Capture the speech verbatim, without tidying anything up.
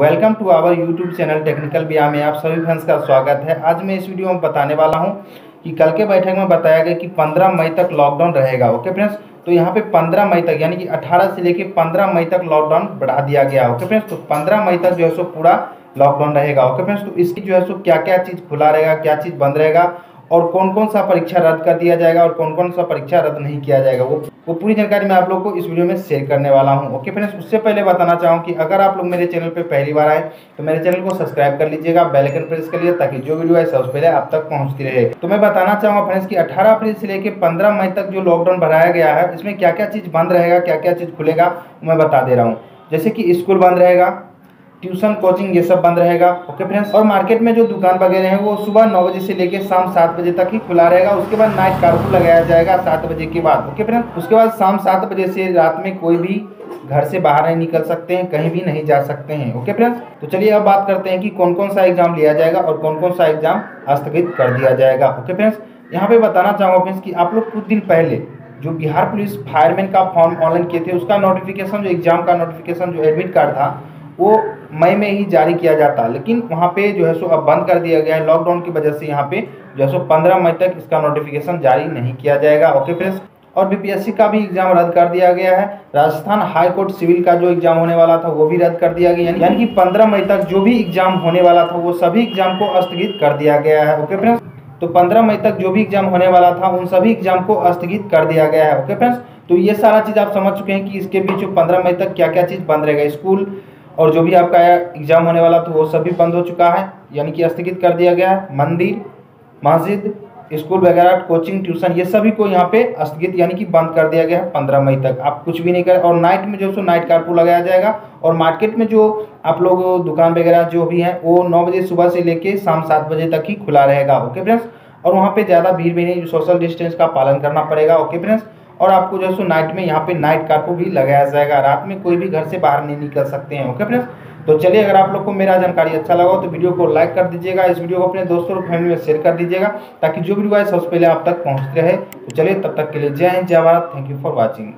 Welcome to our YouTube channel technical बिया में आप सभी फ्रेंड्स का स्वागत है। आज मैं इस वीडियो में बताने वाला हूं कि कल के बैठक में बताया गया कि पंद्रह मई तक लॉकडाउन रहेगा। ओके फ्रेंड्स, तो यहां पे पंद्रह मई तक यानी कि अठारह से लेकर पंद्रह मई तक लॉकडाउन बढ़ा दिया गया। ओके फ्रेंड्स, तो पंद्रह मई तक जो है सो पूरा लॉकडाउन रहेगा। ओके फ्रेंड्स, तो इसकी जो है सो क्या क्या चीज़ खुला रहेगा, क्या चीज़ बंद रहेगा और कौन कौन सा परीक्षा रद्द कर दिया जाएगा और कौन कौन सा परीक्षा रद्द नहीं किया जाएगा, वो वो पूरी जानकारी मैं आप लोग को इस वीडियो में शेयर करने वाला हूं। ओके फ्रेंड्स, उससे पहले बताना चाहूँ कि अगर आप लोग मेरे चैनल पे पहली बार आए तो मेरे चैनल को सब्सक्राइब कर लीजिएगा, बेल आइकन प्रेस कर लीजिए ताकि जो वीडियो आए सबसे पहले आप तक पहुँचती रहे। तो मैं बताना चाहूँगा फ्रेंड्स की अठारह अप्रैल से लेकर पंद्रह मई तक जो लॉकडाउन बढ़ाया गया है इसमें क्या क्या चीज़ बंद रहेगा, क्या क्या चीज़ खुलेगा मैं बता दे रहा हूँ। जैसे कि स्कूल बंद रहेगा, ट्यूशन कोचिंग ये सब बंद रहेगा। ओके फ्रेंड्स, और मार्केट में जो दुकान वगैरह है वो सुबह नौ बजे से लेकर शाम सात बजे तक ही खुला रहेगा। उसके बाद नाइट कार्फ्यू लगाया जाएगा सात बजे के बाद। ओके फ्रेंड्स, उसके बाद शाम सात बजे से रात में कोई भी घर से बाहर नहीं निकल सकते हैं, कहीं भी नहीं जा सकते हैं। ओके फ्रेंड्स, तो चलिए अब बात करते हैं कि कौन कौन सा एग्जाम लिया जाएगा और कौन कौन सा एग्जाम स्थगित कर दिया जाएगा। ओके फ्रेंड्स, यहाँ पे बताना चाहूँगा फ्रेंड्स कि आप लोग कुछ दिन पहले जो बिहार पुलिस फायरमैन का फॉर्म ऑनलाइन किए थे उसका नोटिफिकेशन, जो एग्जाम का नोटिफिकेशन जो एडमिट कार्ड था वो मई में ही जारी किया जाता, लेकिन वहाँ पे जो है सो अब बंद कर दिया गया है लॉकडाउन की वजह से। यहाँ पे जो है सो पंद्रह मई तक इसका नोटिफिकेशन जारी नहीं किया जाएगा। ओके फ्रेंड्स, और बीपीएससी का भी एग्जाम रद्द कर दिया गया है। राजस्थान हाई कोर्ट सिविल का जो एग्जाम होने वाला था वो भी रद्द कर दिया गया, यानी कि पंद्रह मई तक जो भी एग्जाम होने वाला था वो सभी एग्जाम को स्थगित कर दिया गया है। ओके फ्रेंड्स, तो पंद्रह मई तक जो भी एग्जाम होने वाला था उन सभी एग्जाम को स्थगित कर दिया गया है। ओके फ्रेंड्स, तो ये सारा चीज़ आप समझ चुके हैं कि इसके बीच पंद्रह मई तक क्या क्या चीज़ बंद रहेगा। स्कूल और जो भी आपका एग्जाम होने वाला तो वो सभी बंद हो चुका है, यानी कि स्थगित कर दिया गया है। मंदिर, मस्जिद, स्कूल वगैरह, कोचिंग, ट्यूशन ये सभी को यहाँ पे स्थगित यानी कि बंद कर दिया गया है पंद्रह मई तक। आप कुछ भी नहीं करें। और नाइट में जो सो नाइट कार्फ्यू लगाया जाएगा और मार्केट में जो आप लोग दुकान वगैरह जो भी हैं वो नौ बजे सुबह से लेकर शाम सात बजे तक ही खुला रहेगा। ओके फ्रेंड्स, और वहाँ पर ज़्यादा भीड़ भी नहीं, सोशल डिस्टेंस का पालन करना पड़ेगा। ओके फ्रेंड्स, और आपको जो है सो नाइट में यहाँ पे नाइट कार्फ्यू भी लगाया जाएगा। रात में कोई भी घर से बाहर नहीं निकल सकते हैं। ओके फ्रेंड्स, तो चलिए अगर आप लोग को मेरा जानकारी अच्छा लगा हो तो वीडियो को लाइक कर दीजिएगा, इस वीडियो को अपने दोस्तों और फैमिली में शेयर कर दीजिएगा ताकि जो वीडियो आए सबसे पहले आप तक पहुँचते रहे। तो चलिए, तब तक के लिए जय हिंद, जय Bharat, thank you for watching.